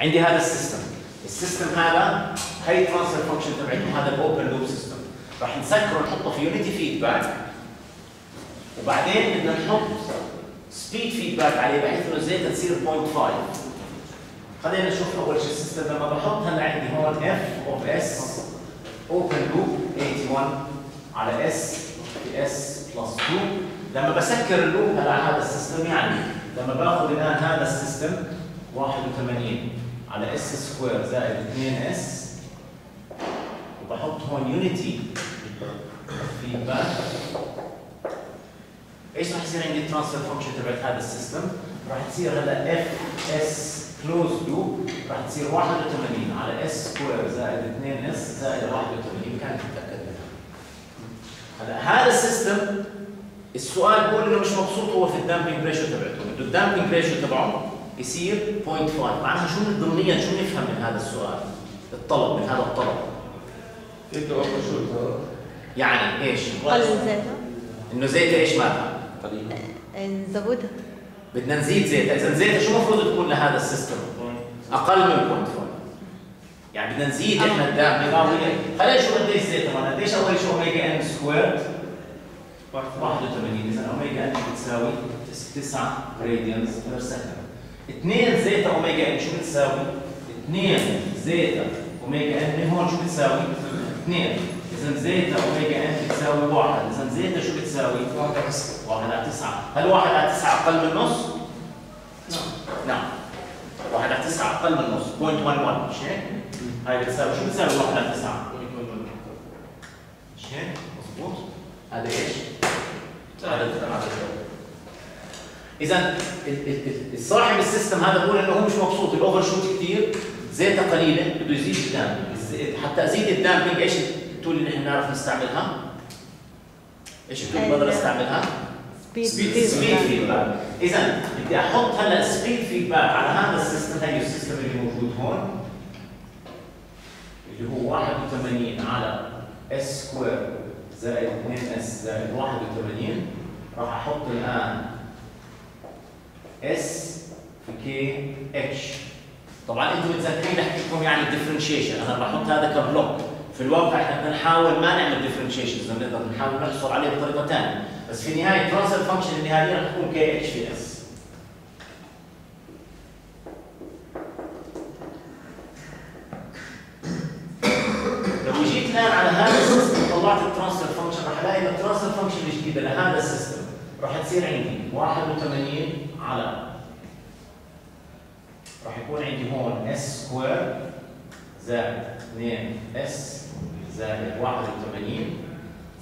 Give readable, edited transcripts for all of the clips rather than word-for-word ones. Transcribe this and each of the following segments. عندي هذا السيستم، هذا هي الترانسفير فانكشن تبعتكم، هذا الاوبن لوب سيستم. راح نسكره ونحطه في يونيتي فيدباك، وبعدين بدنا نحط سبيد فيدباك عليه بحيث انه زيتا تصير 0.5. خلينا نشوف اول شيء السيستم لما بحط. هلا عندي هون اف اوف اس اوبن لوب 81 على اس في اس بلس 2. لما بسكر اللوب هلا على هذا السيستم، يعني لما باخذ الان هذا السيستم 81 على اس سكوير زائد 2 اس، وبحط هون يونيتي فيدباك، ايش راح يصير عندي؟ الترانسفير فانكشن تبعت هذا السيستم راح تصير هلا اف اس كلوز لوب راح تصير 81 على اس سكوير زائد 2 اس زائد 81. كانت متاكد منها. هلا هذا السيستم السؤال بيقول انه مش مبسوط هو في الدامبينج ريشيو تبعته، بده الدامبينج ريشيو تبعه يصير 0.5. معناها شو الضمنيه، شو نفهم من هذا السؤال؟ الطلب من هذا الطلب زيتا اوفرشوت، يعني ايش؟ قلل زيتا، انه زيتا ايش مالها؟ قليل، نزودها، بدنا نزيد زيتا. اذا زيتا شو المفروض تكون لهذا السيستم؟ اقل من 0.5، يعني بدنا نزيد احنا الدامبينج. خلينا نشوف قديش زيتا، معناها قديش؟ اول شيء اوميجا ان سكويرد 81، اذا اوميجا ان بتساوي 9 راديانز بير سكند. 2 زيتا اوميجا ان شو بتساوي؟ 2 زيتا اوميجا ان من هون شو بتساوي؟ 2. اذا زيتا اوميجا ان بتساوي 1، اذا زيتا شو بتساوي؟ 1 على 9. هل 1 على 9 اقل من نص؟ نعم. 1 على 9 اقل من نص، 0.11 مش هيك؟ هاي بتساوي شو بتساوي 1 على 9؟ مش هيك؟ مضبوط؟ هذا ايش؟ اذا صاحب السيستم هذا بقول انه هو مش مبسوط، الاوفر شوت كثير، زيتا قليله، بده يزيد الدامبينج. حتى ازيد الدامبينج ايش التول اللي نحن بنعرف نستعملها؟ ايش التول اللي بقدر استعملها؟ سبيد فيدباك. اذا بدي احط هلا سبيد فيدباك على هذا السيستم، هي السيستم اللي موجود هون اللي هو 81 على اس سكوير زائد 2 اس زائد 81. راح احط الان اس في كي اتش. طبعا انتم متذكرين حكيت لكم يعني الديفرنشيشن، انا بحط هذا كبلوك. في الواقع احنا بدنا نحاول ما نعمل ديفرنشيشن، بدنا نقدر نحاول نحصل عليه بطريقه ثانيه، بس في النهايه الترانسفير فانكشن النهائيه رح تكون كي اتش في اس. لو جيت الان على هذا السيستم وطلعت الترانسفير فانكشن رح الاقي ان الترانسفير فانكشن الجديده لهذا السيستم رح تصير عندي 81 على، راح يكون عندي هون اس سكوير زائد 2 اس زائد 81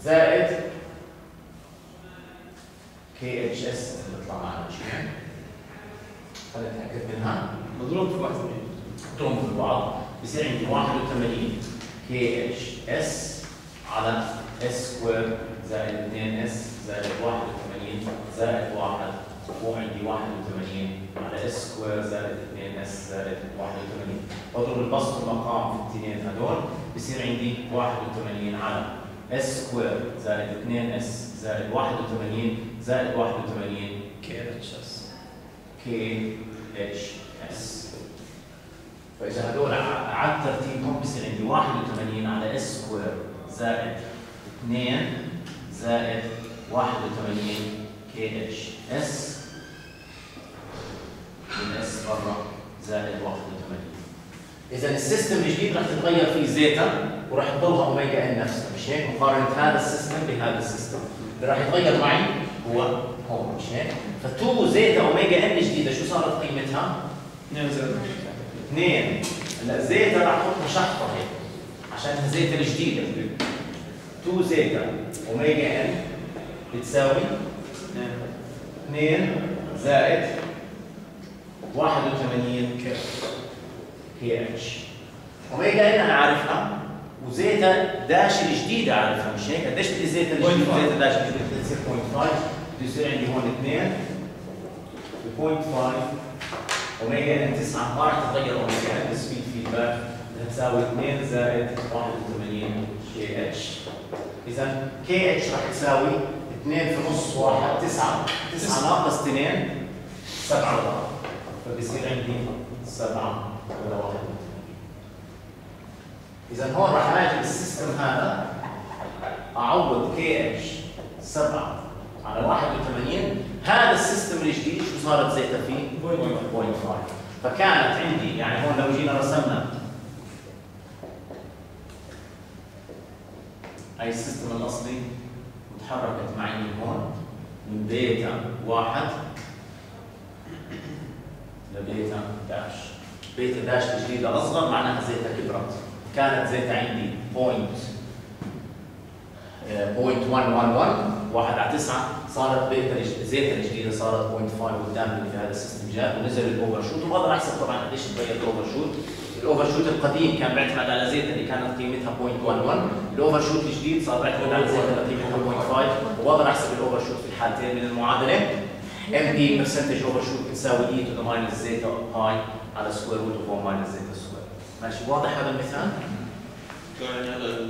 زائد كي اتش اس اللي بيطلع معنا شيء. خلينا نتاكد منها، مضروب في بعض، مضروب في بعض، بصير عندي 81 كي اتش اس على اس سكوير زائد 2 اس زائد 81 زائد 1. وعندي 81 على اس سكوير زائد 2 اس زائد 81. بضرب البسط والمقام في الاثنين هذول، بصير عندي 81 على اس سكوير زائد 2 اس زائد 81 زائد 81 كي اتش اس. فاذا هذول على ترتيبهم بصير عندي 81 على اس سكوير زائد 2 زائد 81 كي اتش اس من اس برا زائد 81. اذا السيستم الجديد رح تتغير فيه زيتا ورح تضلها اوميجا ان نفسها، مش هيك؟ مقارنه هذا السيستم بهذا السيستم اللي رح يتغير معي هو هون، مش هيك؟ ف2 زيتا اوميجا ان الجديده شو صارت قيمتها؟ 2 زائد 2. هلا زيتا رح احطها شحطه هيك عشان زيتا الجديده. 2 زيتا اوميجا ان بتساوي 2 زائد 81 كي اتش. اوميجا ان انا عارفها، وزيتا داش الجديده عارفها، مش هيك؟ قديش بدي زيتا الجديده؟ زيتا داش الجديده بتصير 0.5، بده يصير عندي هون 2 0.5 اوميجا ان 9. ما راح تتغير اوميجا ان السبيد فيدباك، بدها تساوي 2 زائد 81 كي اتش. اذا كي اتش راح تساوي 2 في نص 1 9 9 ناقص 2 7، فبصير عندي 7 ولا 1. إذا هون راح أجي بالسيستم هذا أعوض كي اتش 7 على 81. هذا السيستم الجديد شو صارت زيتا فيه؟ 0.5. فكانت عندي يعني هون لو جينا رسمنا هي السيستم الأصلي وتحركت معي من هون من بيتا 1 لبيتا داش. بيتا داش الجديدة أصغر معناها زيتا كبرت. كانت زيتا عندي 0.111 1 على 9 صارت بيتا. زيتا الجديدة صارت 0.5 قدام في هذا السيستم جاء ونزل الأوفر شوت. وهذا راح يحسب طبعا قديش تغير الأوفر شوت. الاوفر شوت القديم كان بيعتمد على زيتا اللي كانت قيمتها 0.11، الاوفر شوت الجديد صار بيعتمد على زيتا اللي قيمتها 0.5، وبقدر احسب الاوفر شوت في الحالتين من المعادله. ام بي برسنتج اوفر شوت بتساوي اي تو ذا ماينس زيتا باي على سكوير روت اوف 1 ماينس زيتا سكوير. ماشي واضح هذا المثال؟ يعني هذا